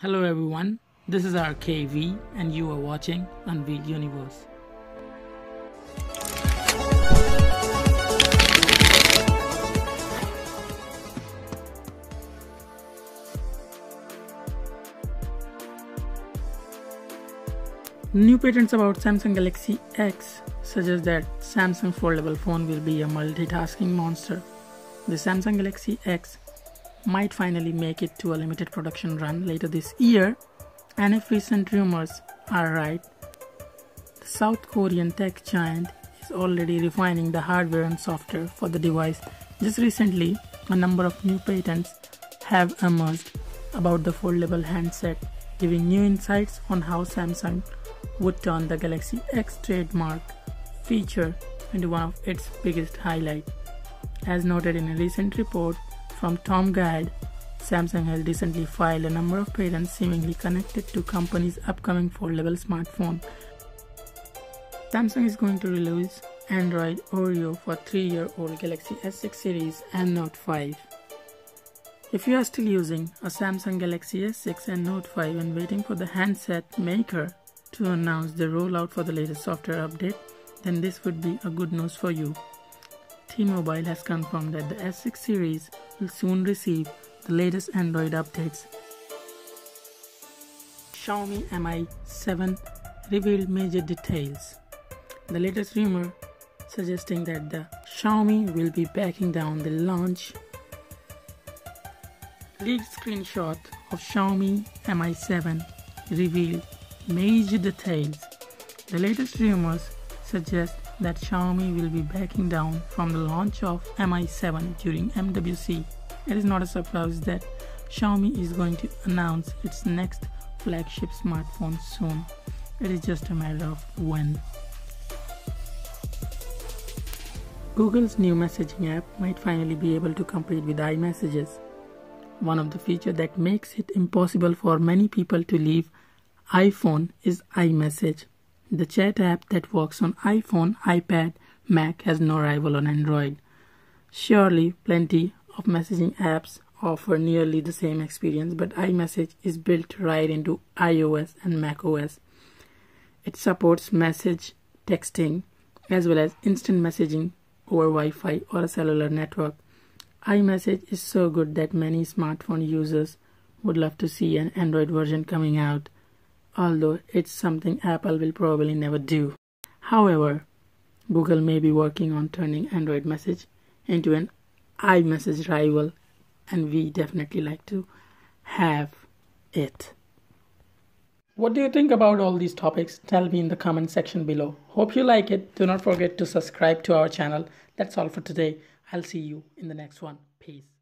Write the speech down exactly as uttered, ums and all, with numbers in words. Hello everyone, this is R K V and you are watching Unveil Universe. New patents about Samsung Galaxy X suggest that Samsung foldable phone will be a multitasking monster. The Samsung Galaxy X might finally make it to a limited production run later this year, and if recent rumors are right, the South Korean tech giant is already refining the hardware and software for the device. Just recently, a number of new patents have emerged about the foldable handset, giving new insights on how Samsung would turn the Galaxy X trademark feature into one of its biggest highlights. As noted in a recent report from TomGuide, Samsung has recently filed a number of patents seemingly connected to company's upcoming foldable smartphone. Samsung is going to release Android Oreo for three year old Galaxy S six series and Note five. If you are still using a Samsung Galaxy S six and Note five and waiting for the handset maker to announce the rollout for the latest software update, then this would be a good news for you. T-Mobile has confirmed that the S six series will soon receive the latest Android updates. Xiaomi Mi seven revealed major details. The latest rumor suggesting that the Xiaomi will be backing down the launch. Leaked screenshot of Xiaomi Mi seven revealed major details. The latest rumors suggest that Xiaomi will be backing down from the launch of Mi seven during M W C. It is not a surprise that Xiaomi is going to announce its next flagship smartphone soon. It is just a matter of when. Google's new messaging app might finally be able to compete with iMessages, one of the features that makes it impossible for many people to leave iPhone is iMessage. The chat app that works on iPhone, iPad, Mac has no rival on Android. Surely, plenty of messaging apps offer nearly the same experience, but iMessage is built right into iOS and macOS. It supports message texting as well as instant messaging over Wi-Fi or a cellular network. iMessage is so good that many smartphone users would love to see an Android version coming out, although it's something Apple will probably never do. However, Google may be working on turning Android Message into an iMessage rival, and we definitely like to have it. What do you think about all these topics? Tell me in the comment section below. Hope you like it. Do not forget to subscribe to our channel. That's all for today. I'll see you in the next one. Peace.